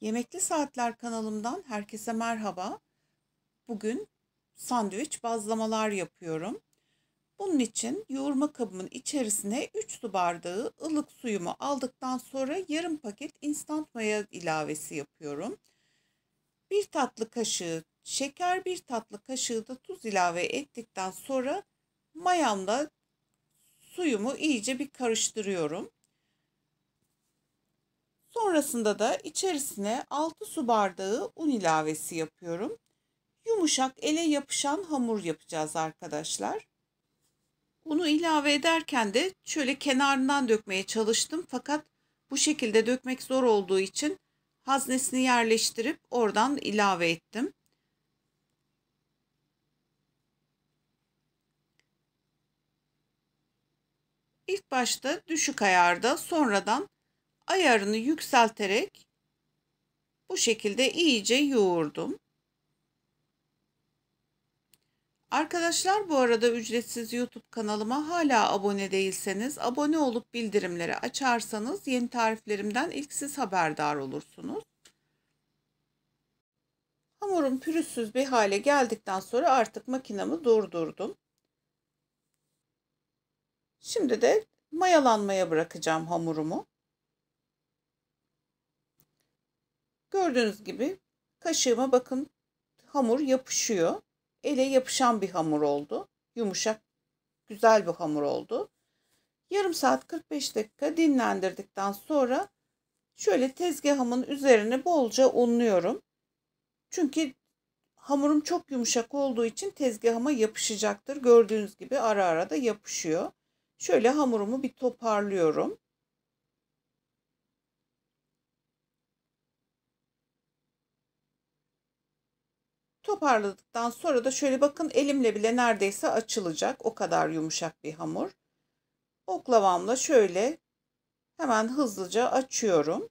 Yemekli Saatler kanalımdan herkese merhaba. Bugün sandviç bazlamalar yapıyorum. Bunun için yoğurma kabımın içerisine 3 su bardağı ılık suyumu aldıktan sonra yarım paket instant maya ilavesi yapıyorum. 1 tatlı kaşığı şeker, 1 tatlı kaşığı da tuz ilave ettikten sonra mayamla suyumu iyice bir karıştırıyorum. Sonrasında da içerisine 6 su bardağı un ilavesi yapıyorum. Yumuşak, ele yapışan hamur yapacağız arkadaşlar. Unu ilave ederken de şöyle kenarından dökmeye çalıştım. Fakat bu şekilde dökmek zor olduğu için haznesini yerleştirip oradan ilave ettim. İlk başta düşük ayarda, sonradan ayarını yükselterek bu şekilde iyice yoğurdum. Arkadaşlar, bu arada ücretsiz YouTube kanalıma hala abone değilseniz, abone olup bildirimleri açarsanız yeni tariflerimden ilk siz haberdar olursunuz. Hamurum pürüzsüz bir hale geldikten sonra artık makinemi durdurdum. Şimdi de mayalanmaya bırakacağım hamurumu. Gördüğünüz gibi kaşığıma bakın, hamur yapışıyor. Ele yapışan bir hamur oldu. Yumuşak, güzel bir hamur oldu. Yarım saat 45 dakika dinlendirdikten sonra şöyle tezgahımın üzerine bolca unluyorum. Çünkü hamurum çok yumuşak olduğu için tezgahıma yapışacaktır. Gördüğünüz gibi ara ara da yapışıyor. Şöyle hamurumu bir toparlıyorum. Toparladıktan sonra da şöyle bakın, elimle bile neredeyse açılacak. O kadar yumuşak bir hamur. Oklavamla şöyle hemen hızlıca açıyorum.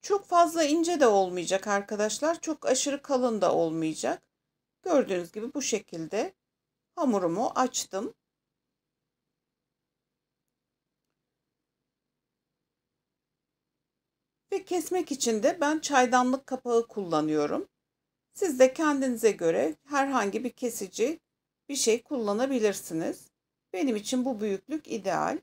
Çok fazla ince de olmayacak arkadaşlar. Çok aşırı kalın da olmayacak. Gördüğünüz gibi bu şekilde hamurumu açtım. Ve kesmek için de ben çaydanlık kapağı kullanıyorum. Siz de kendinize göre herhangi bir kesici bir şey kullanabilirsiniz. Benim için bu büyüklük ideal.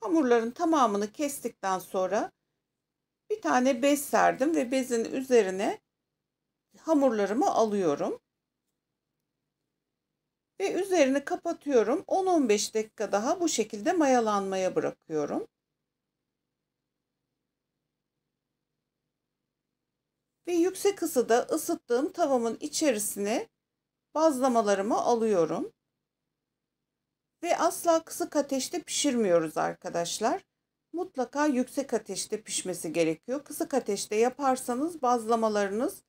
Hamurların tamamını kestikten sonra bir tane bez serdim ve bezin üzerine hamurlarımı alıyorum. Ve üzerini kapatıyorum. 10-15 dakika daha bu şekilde mayalanmaya bırakıyorum. Ve yüksek ısıda ısıttığım tavamın içerisine bazlamalarımı alıyorum. Ve asla kısık ateşte pişirmiyoruz arkadaşlar. Mutlaka yüksek ateşte pişmesi gerekiyor. Kısık ateşte yaparsanız bazlamalarınız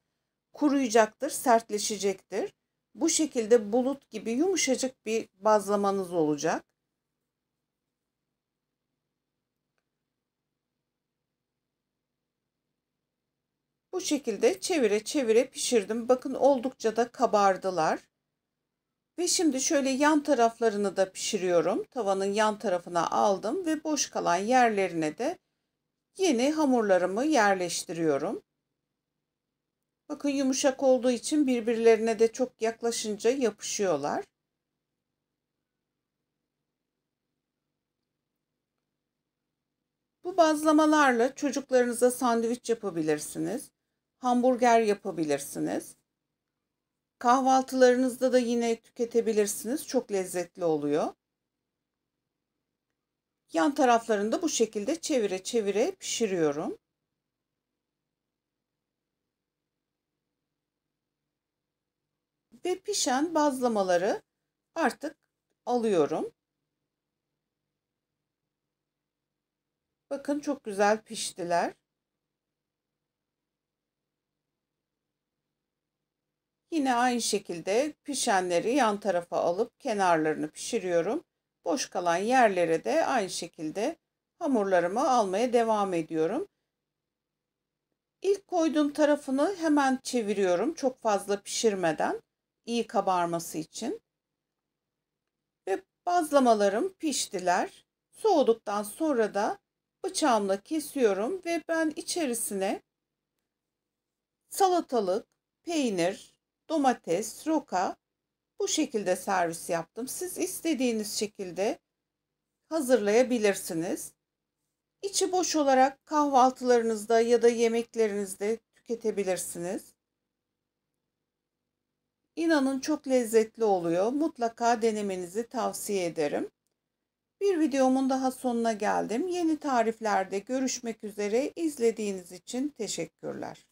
kuruyacaktır, sertleşecektir. Bu şekilde bulut gibi yumuşacık bir bazlamanız olacak. Bu şekilde çevire çevire pişirdim. Bakın oldukça da kabardılar. Ve şimdi şöyle yan taraflarını da pişiriyorum. Tavanın yan tarafına aldım ve boş kalan yerlerine de yeni hamurlarımı yerleştiriyorum. Bakın yumuşak olduğu için birbirlerine de çok yaklaşınca yapışıyorlar. Bu bazlamalarla çocuklarınıza sandviç yapabilirsiniz. Hamburger yapabilirsiniz. Kahvaltılarınızda da yine tüketebilirsiniz. Çok lezzetli oluyor. Yan taraflarını da bu şekilde çevire çevire pişiriyorum. Ve pişen bazlamaları artık alıyorum. Bakın çok güzel piştiler. Yine aynı şekilde pişenleri yan tarafa alıp kenarlarını pişiriyorum. Boş kalan yerlere de aynı şekilde hamurlarımı almaya devam ediyorum. İlk koyduğum tarafını hemen çeviriyorum, çok fazla pişirmeden. iyi kabarması için. Ve bazlamalarım piştiler. Soğuduktan sonra da bıçağımla kesiyorum ve ben içerisine salatalık, peynir, domates, roka bu şekilde servis yaptım. Siz istediğiniz şekilde hazırlayabilirsiniz. İçi boş olarak kahvaltılarınızda ya da yemeklerinizde tüketebilirsiniz. İnanın çok lezzetli oluyor. Mutlaka denemenizi tavsiye ederim. Bir videomun daha sonuna geldim. Yeni tariflerde görüşmek üzere. İzlediğiniz için teşekkürler.